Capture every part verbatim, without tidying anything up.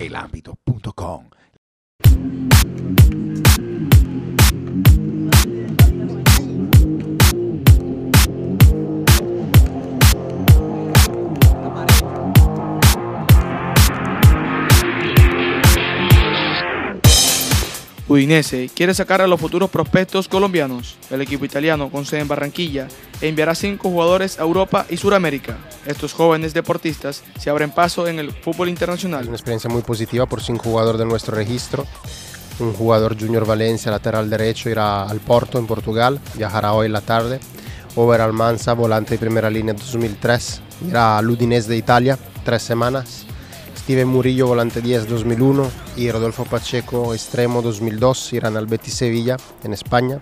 el ámbito punto com. Udinese quiere sacar a los futuros prospectos colombianos. El equipo italiano con sede en Barranquilla enviará cinco jugadores a Europa y Sudamérica. Estos jóvenes deportistas se abren paso en el fútbol internacional. Una experiencia muy positiva por cinco jugadores de nuestro registro. Un jugador Junior Valencia, lateral derecho, irá al Porto en Portugal, viajará hoy en la tarde. Oberal Almansa, volante de primera línea dos mil tres, irá al Udinese de Italia, tres semanas. Steven Murillo, volante diez dos mil uno, y Rodolfo Pacheco, extremo dos mil dos, irán al Betis Sevilla en España.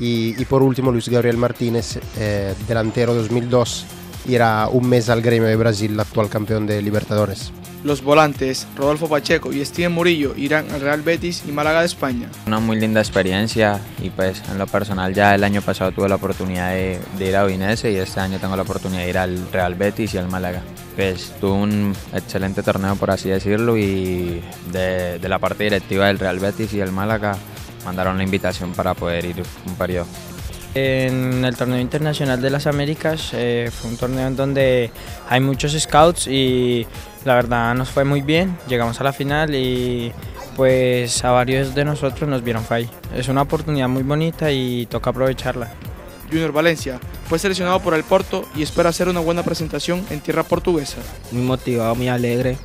Y, y por último, Luis Gabriel Martínez, eh, delantero dos mil dos, irá un mes al Grêmio de Brasil, actual campeón de Libertadores. Los volantes Rodolfo Pacheco y Steven Murillo irán al Real Betis y Málaga de España. Una muy linda experiencia, y pues en lo personal ya el año pasado tuve la oportunidad de, de ir a Udinese, y este año tengo la oportunidad de ir al Real Betis y al Málaga. Pues tuve un excelente torneo, por así decirlo, y de, de la parte directiva del Real Betis y del Málaga mandaron la invitación para poder ir un periodo. En el torneo internacional de las Américas eh, fue un torneo en donde hay muchos scouts y la verdad nos fue muy bien, llegamos a la final y pues a varios de nosotros nos vieron fallo. Es una oportunidad muy bonita y toca aprovecharla. Junior Valencia fue seleccionado por el Porto y espera hacer una buena presentación en tierra portuguesa. Muy motivado, muy alegre,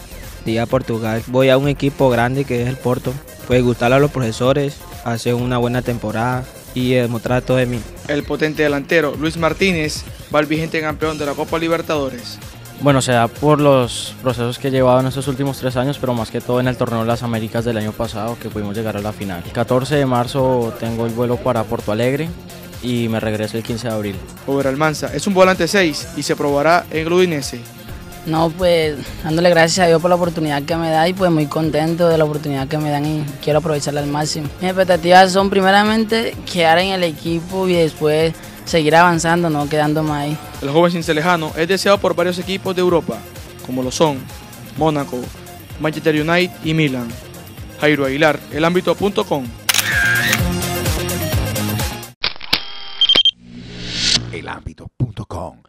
ir a Portugal. Voy a un equipo grande que es el Porto, pues gustarle a los profesores, hacer una buena temporada y demostrar todo de mí. El potente delantero Luis Martínez va al vigente campeón de la Copa Libertadores. Bueno, se da por los procesos que he llevado en estos últimos tres años, pero más que todo en el torneo de las Américas del año pasado, que pudimos llegar a la final. El catorce de marzo tengo el vuelo para Porto Alegre y me regreso el quince de abril. Oberal Almansa es un volante seis y se probará en el Udinese. No, pues dándole gracias a Dios por la oportunidad que me da y pues muy contento de la oportunidad que me dan y quiero aprovecharla al máximo. Mis expectativas son primeramente quedar en el equipo y después seguir avanzando, no quedando más ahí. El joven cincelejano es deseado por varios equipos de Europa, como lo son Mónaco, Manchester United y Milan. Jairo Aguilar, el ámbito punto com. el ámbito punto com